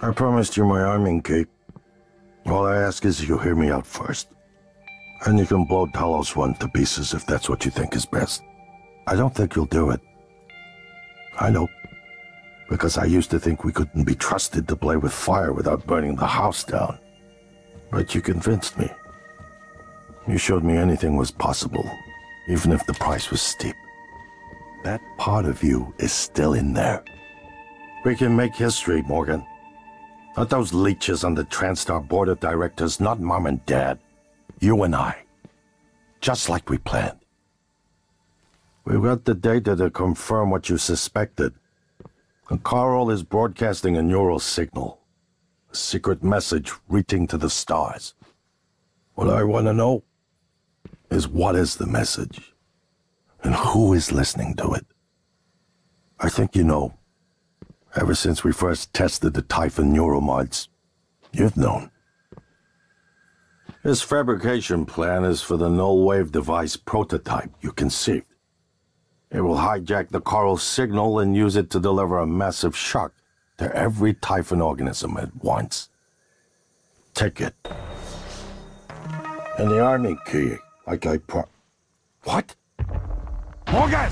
I promised you my arming cape. All I ask is you hear me out first. And you can blow Talos One to pieces if that's what you think is best. I don't think you'll do it. I know. Because I used to think we couldn't be trusted to play with fire without burning the house down. But you convinced me. You showed me anything was possible, even if the price was steep. That part of you is still in there. We can make history, Morgan. Not those leeches on the Transstar board of directors, not Mom and Dad. You and I. Just like we planned. We've got the data to confirm what you suspected. And coral is broadcasting a neural signal. A secret message reaching to the stars. What I want to know is what is the message? And who is listening to it? I think you know. Ever since we first tested the Typhon Neuromods, you've known. This fabrication plan is for the null wave device prototype you conceived. It will hijack the coral signal and use it to deliver a massive shock to every Typhon organism at once. Take it. And the arming key, like I What? Morgan!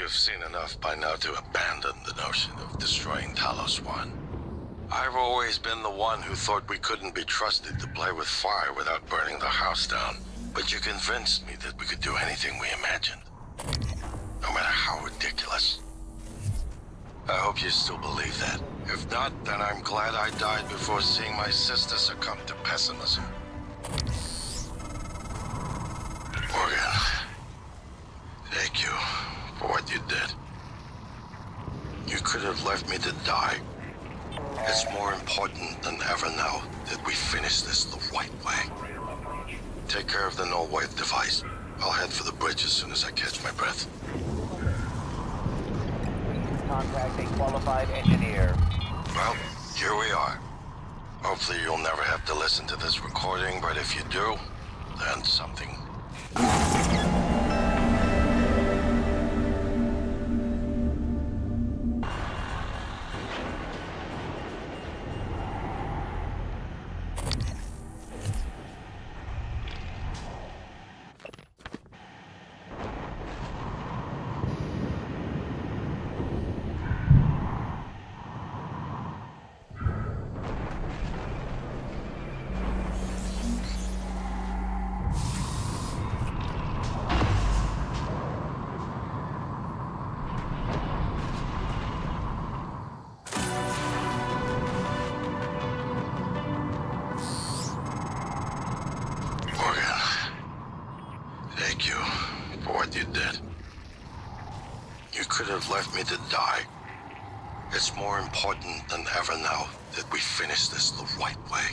You've seen enough by now to abandon the notion of destroying Talos One. I've always been the one who thought we couldn't be trusted to play with fire without burning the house down. But you convinced me that we could do anything we imagined, no matter how ridiculous. I hope you still believe that. If not, then I'm glad I died before seeing my sister succumb to pessimism. Left me to die. It's more important than ever now that we finish this the right way. Take care of the null wave device. I'll head for the bridge as soon as I catch my breath. Contact a qualified engineer. Well, here we are. Hopefully you'll never have to listen to this recording, but if you do, then something. boy did that. You could have left me to die. It's more important than ever now that we finish this the right way.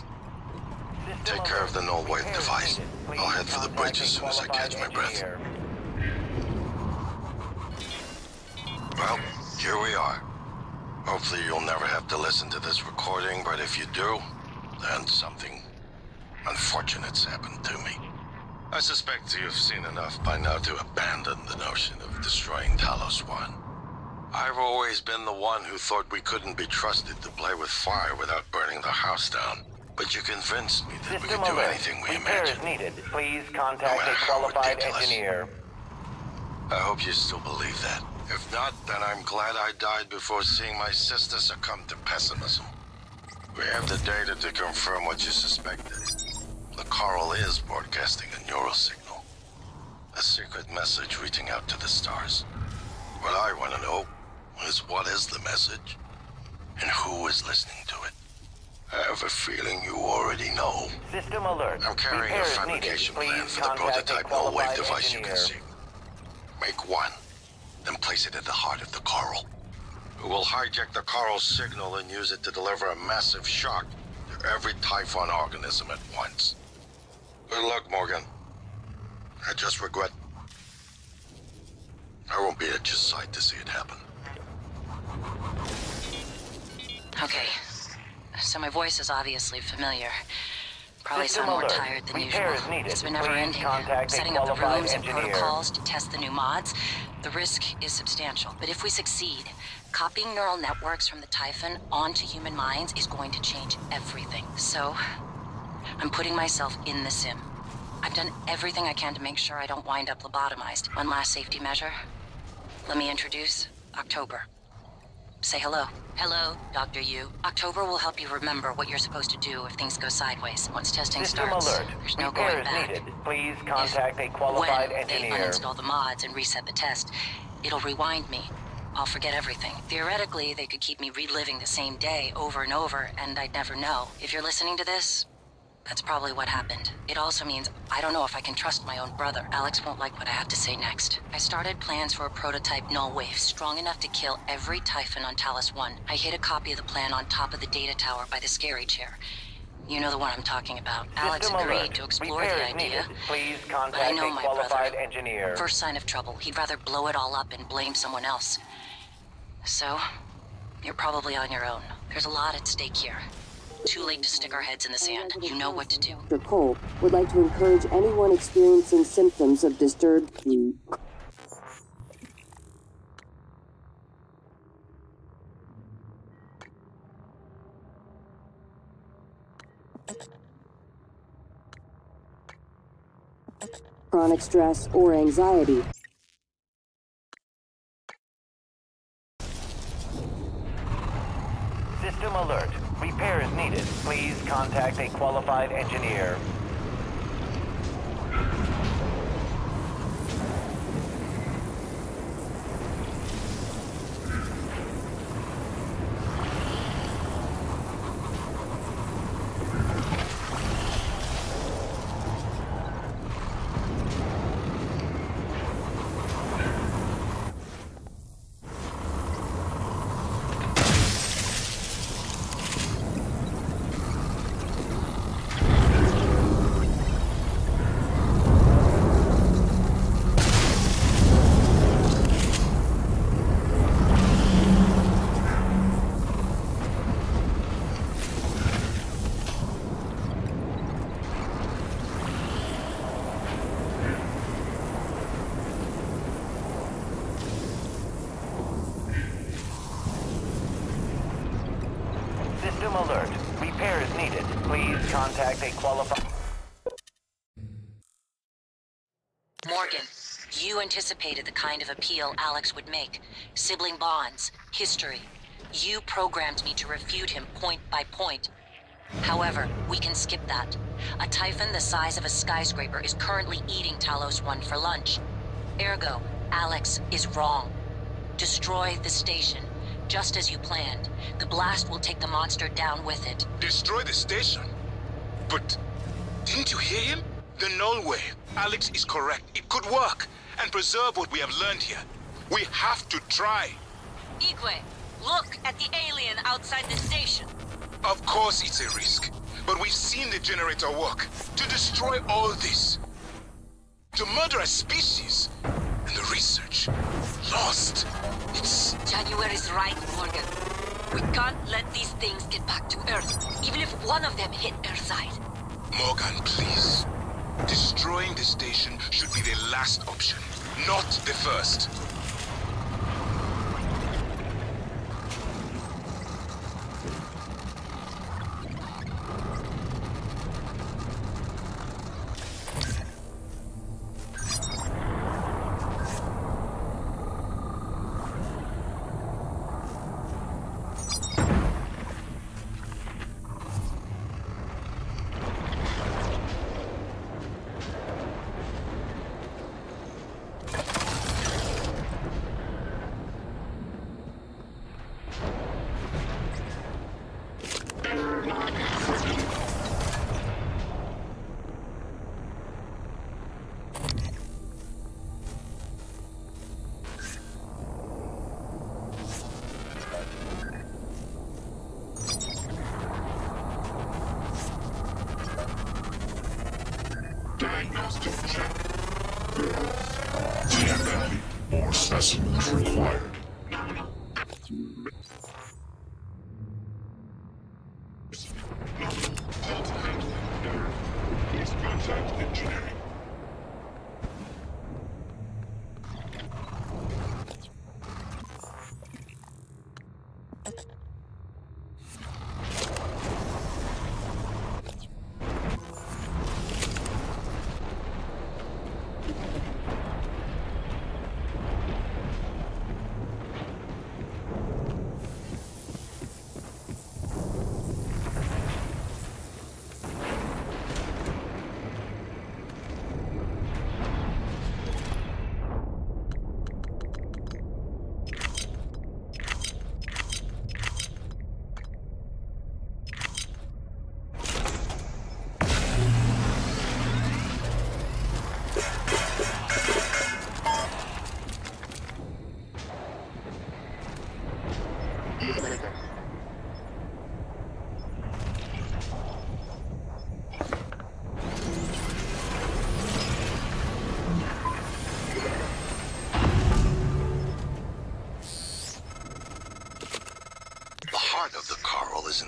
Take care of the null wave device. I'll head for the bridge as soon as I catch my breath. Well, here we are. Hopefully you'll never have to listen to this recording, but if you do, then something unfortunate's happened to me. I suspect you've seen enough by now to abandon the notion of destroying Talos One. I've always been the one who thought we couldn't be trusted to play with fire without burning the house down. But you convinced me that we could do anything we imagined. Repair is needed. Please contact a qualified engineer. I hope you still believe that. If not, then I'm glad I died before seeing my sister succumb to pessimism. We have the data to confirm what you suspected. The coral is broadcasting a neural signal. A secret message reaching out to the stars. What I want to know is what is the message and who is listening to it. I have a feeling you already know. System alert. I'm carrying a fabrication plan for the prototype null wave device you conceived. Make one. Then place it at the heart of the coral. We will hijack the coral signal and use it to deliver a massive shock to every Typhon organism at once. Good luck, Morgan. I just regret I won't be at your side to see it happen. Okay. So my voice is obviously familiar. Probably sound more tired than usual. It's been never-ending. Setting up the rooms and protocols to test the new mods. The risk is substantial, but if we succeed, copying neural networks from the Typhon onto human minds is going to change everything. So, I'm putting myself in the sim. I've done everything I can to make sure I don't wind up lobotomized. One last safety measure. Let me introduce October. Say hello. Hello, Dr. Yu. October will help you remember what you're supposed to do if things go sideways. Once testing starts, there's no going back. Please contact a qualified engineer. When they uninstall the mods and reset the test, it'll rewind me. I'll forget everything. Theoretically, they could keep me reliving the same day over and over, and I'd never know. If you're listening to this, that's probably what happened. It also means I don't know if I can trust my own brother. Alex won't like what I have to say next. I started plans for a prototype null wave, strong enough to kill every Typhon on Talos One. I hid a copy of the plan on top of the data tower by the scary chair. You know the one I'm talking about. Alex agreed to explore the idea, but I know my brother. First sign of trouble, he'd rather blow it all up and blame someone else. So, you're probably on your own. There's a lot at stake here. Too late to stick our heads in the sand. You know what to do. Dr. Cole would like to encourage anyone experiencing symptoms of disturbed sleep. Chronic stress or anxiety. System alert. Repair is needed. Please contact a qualified engineer. Alert. Repair is needed. Please contact a qualified... Morgan, you anticipated the kind of appeal Alex would make. Sibling bonds, history. You programmed me to refute him point by point. However, we can skip that. A Typhon the size of a skyscraper is currently eating Talos One for lunch. Ergo, Alex is wrong. Destroy the station. Just as you planned. The blast will take the monster down with it. Destroy the station? But... didn't you hear him? The null wave. Alex is correct. It could work. and preserve what we have learned here. We have to try. Igwe, look at the alien outside the station. Of course it's a risk, but we've seen the generator work. To destroy all this, to murder a species, and the research lost. It's... January's right, Morgan. We can't let these things get back to Earth, even if one of them hit Earthside. Morgan, please. Destroying the station should be the last option, not the first.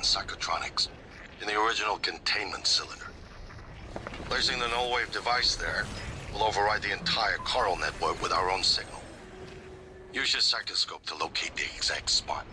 Psychotronics in the original containment cylinder. Placing the null wave device there will override the entire coral network with our own signal. Use your psychoscope to locate the exact spot.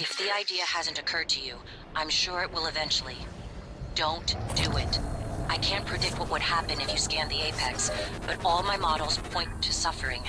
If the idea hasn't occurred to you, I'm sure it will eventually. Don't do it. I can't predict what would happen if you scan the apex, but all my models point to suffering.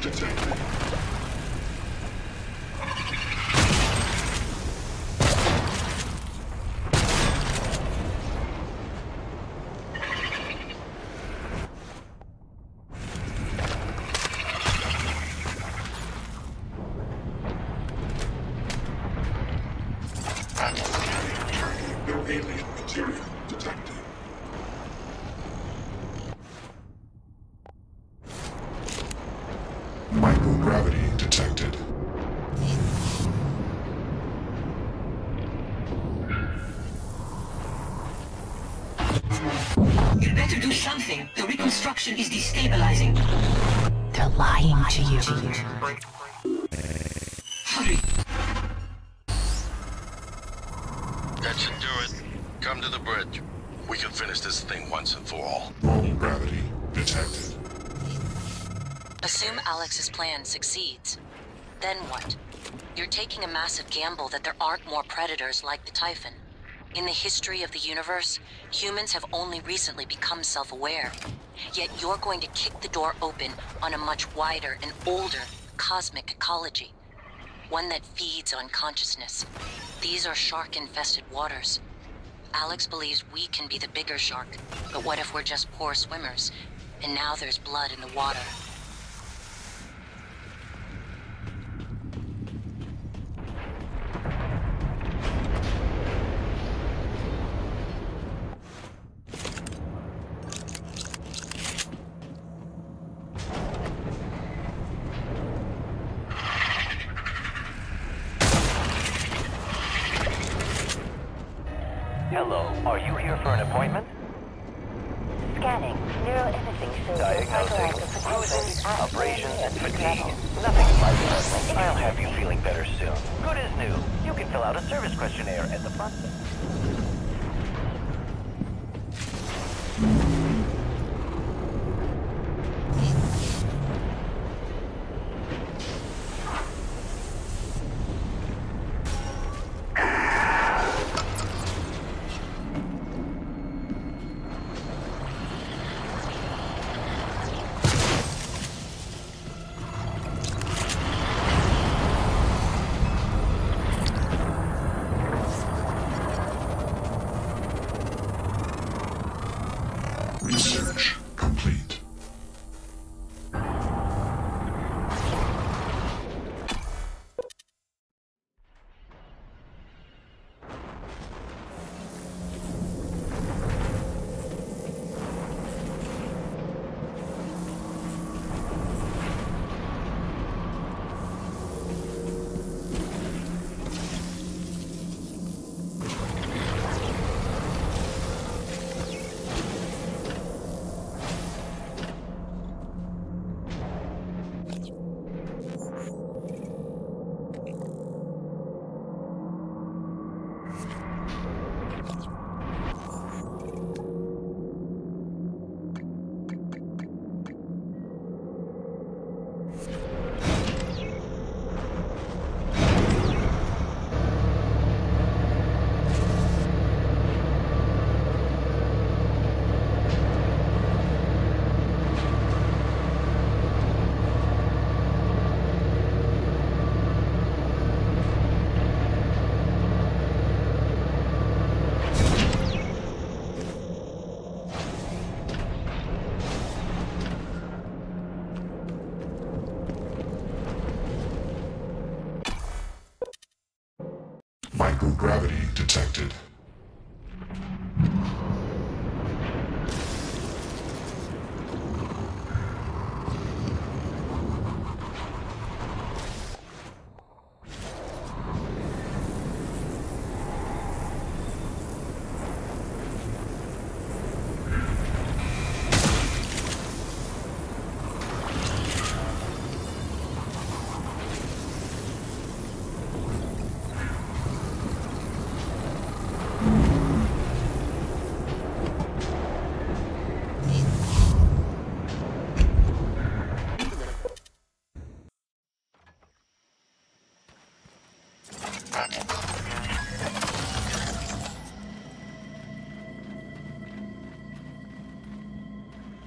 detected. I'm scanning, tracking no alien material detected. Microgravity detected. You better do something. The reconstruction is destabilizing. They're lying to you. Hurry. That should do it. Come to the bridge. We can finish this thing once and for all. Normal gravity detected. Assume Alex's plan succeeds. Then what? You're taking a massive gamble that there aren't more predators like the Typhon. In the history of the universe, humans have only recently become self-aware. Yet you're going to kick the door open on a much wider and older cosmic ecology. One that feeds on consciousness. These are shark-infested waters. Alex believes we can be the bigger shark, but what if we're just poor swimmers, and now there's blood in the water? Hello, are you here for an appointment? Scanning, neuroimaging shows diagnosing, bruising, abrasions, and fatigue. Nothing pleasant. I'll have you feeling better soon. Good as new. You can fill out a service questionnaire at the front. Research complete. Microgravity detected.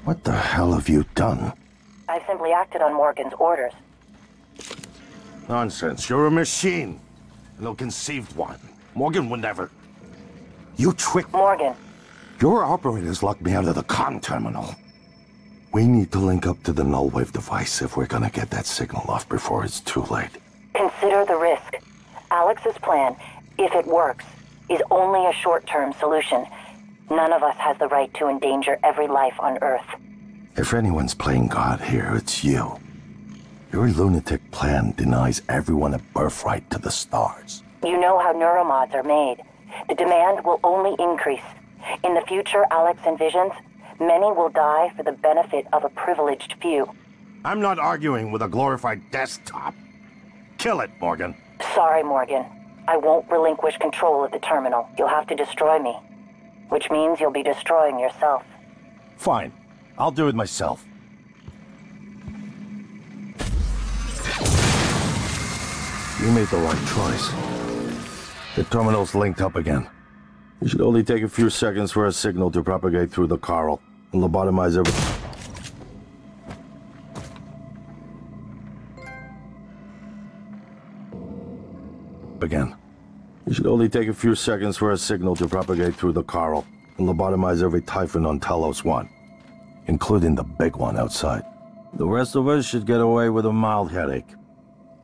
What the hell have you done? I've I simply acted on Morgan's orders. Nonsense. You're a machine. An ill-conceived one. Morgan would never... You tricked Morgan. Your operators locked me out of the comm terminal. We need to link up to the null wave device if we're gonna get that signal off before it's too late. Consider the risk. Alex's plan, if it works, is only a short-term solution. None of us has the right to endanger every life on Earth. If anyone's playing God here, it's you. Your lunatic plan denies everyone a birthright to the stars. You know how neuromods are made. The demand will only increase. In the future Alex envisions, many will die for the benefit of a privileged few. I'm not arguing with a glorified desktop. Kill it, Morgan. Sorry, Morgan. I won't relinquish control of the terminal. You'll have to destroy me. Which means you'll be destroying yourself. Fine. I'll do it myself. You made the right choice. The terminal's linked up again. It should only take a few seconds for a signal to propagate through the coral and lobotomize everything. Every Typhon on Talos One, including the big one outside. The rest of us should get away with a mild headache.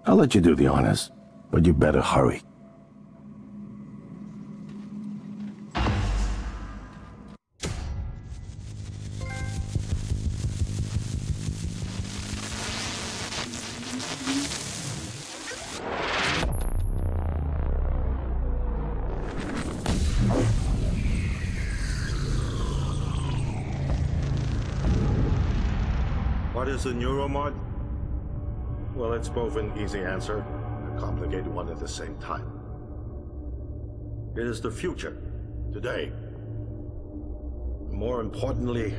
I'll let you do the honors, but you better hurry. Is a neuromod? Well, it's both an easy answer and a complicated one at the same time. It is the future, today. More importantly,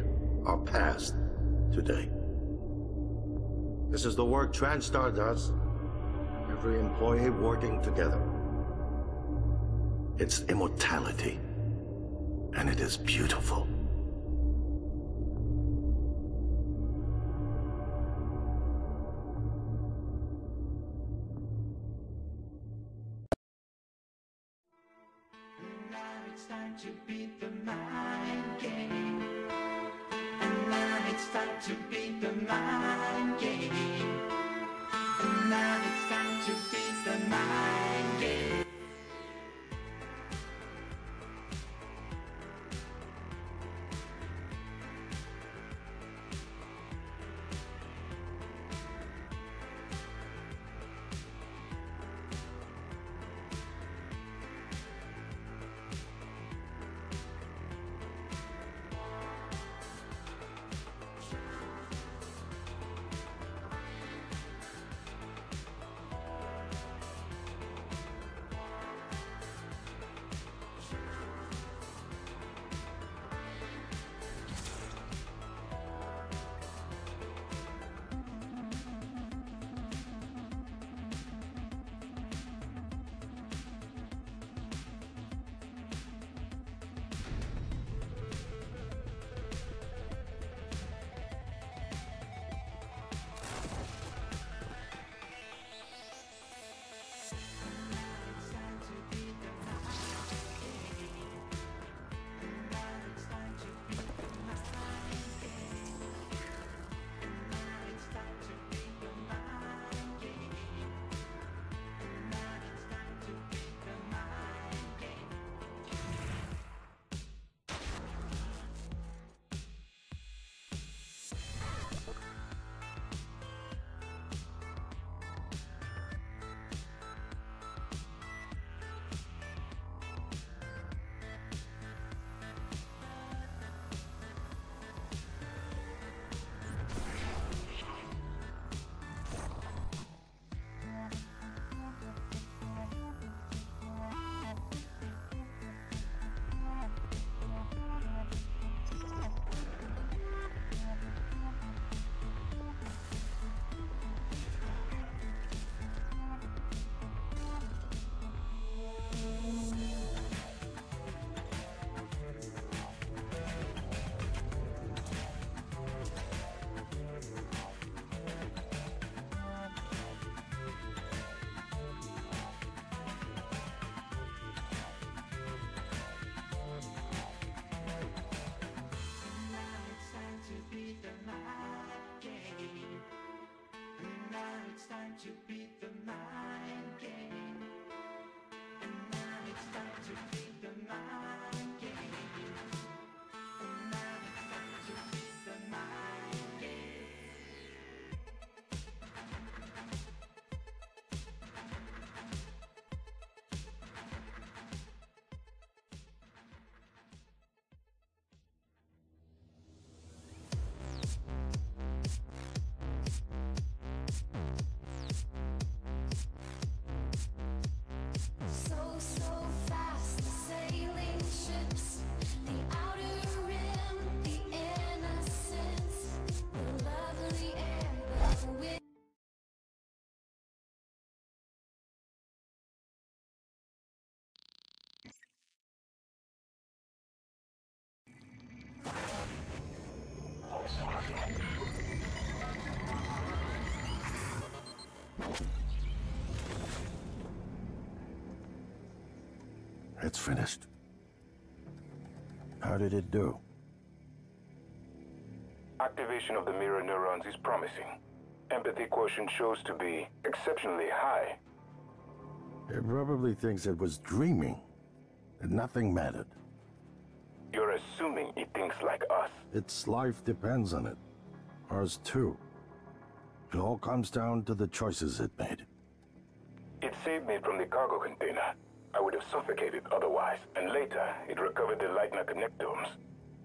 our past, today. This is the work Transstar does. Every employee working together. It's immortality, and it is beautiful. time to beat the mind game. And now it's time to beat the mind game. And now it's time to beat the mind game. It's finished. How did it do? Activation of the mirror neurons is promising. Empathy quotient shows to be exceptionally high. It probably thinks it was dreaming, and nothing mattered. You're assuming it thinks like us. Its life depends on it. Ours too. It all comes down to the choices it made. It saved me from the cargo container. I would have suffocated otherwise, and later it recovered the Leitner connectomes.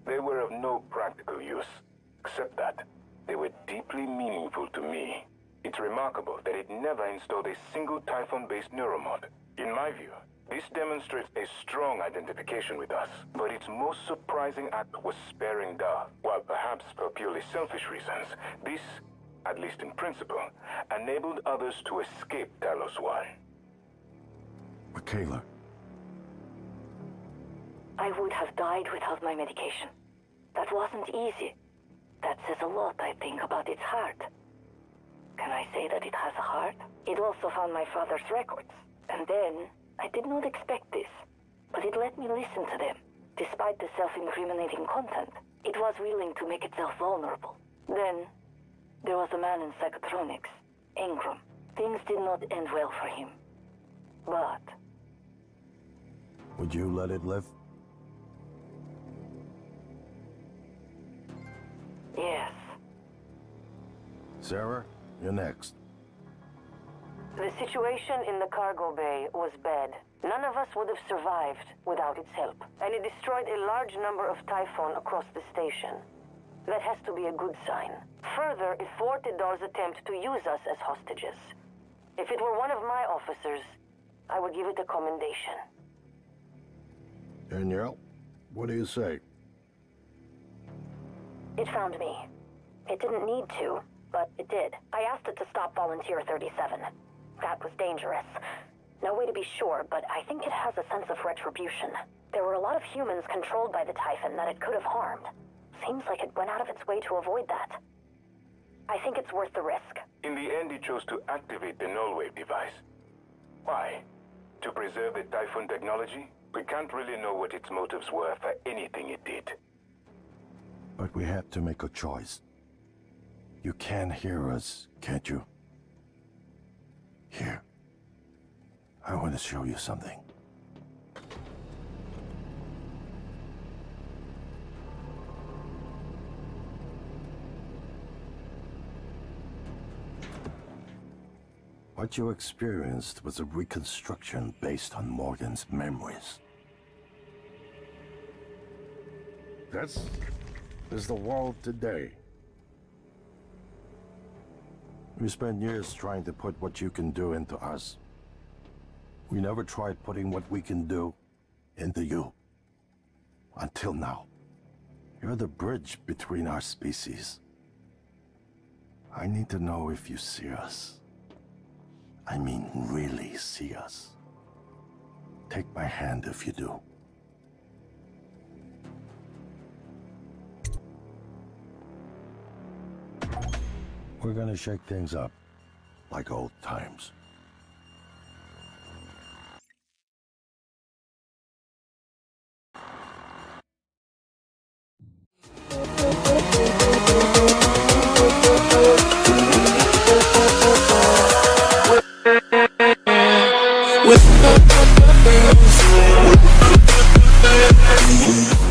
They were of no practical use, except that they were deeply meaningful to me. It's remarkable that it never installed a single Typhon-based neuromod. In my view, this demonstrates a strong identification with us, but its most surprising act was sparing Dar. While perhaps for purely selfish reasons, this, at least in principle, enabled others to escape Talos One. But Kayla, I would have died without my medication. That wasn't easy. That says a lot, I think, about its heart. Can I say that it has a heart? It also found my father's records. And then, I did not expect this, but it let me listen to them. Despite the self-incriminating content, it was willing to make itself vulnerable. Then, there was a man in psychotronics, Ingram. Things did not end well for him. But... would you let it live? Yes. Sarah, you're next. The situation in the cargo bay was bad. None of us would have survived without its help. And it destroyed a large number of Typhon across the station. That has to be a good sign. Further, it thwarted Dar's attempt to use us as hostages. If it were one of my officers, I would give it a commendation. Danielle, what do you say? It found me. It didn't need to, but it did. I asked it to stop Volunteer 37. That was dangerous. No way to be sure, but I think it has a sense of retribution. There were a lot of humans controlled by the Typhon that it could have harmed. Seems like it went out of its way to avoid that. I think it's worth the risk. In the end, it chose to activate the null wave device. Why? To preserve the Typhon technology? We can't really know what its motives were for anything it did. But we had to make a choice. You can hear us, can't you? Here. I want to show you something. What you experienced was a reconstruction based on Morgan's memories. This is the world today. We spent years trying to put what you can do into us. We never tried putting what we can do into you. Until now. You're the bridge between our species. I need to know if you see us. I mean, really see us. Take my hand if you do. We're gonna shake things up, like old times. with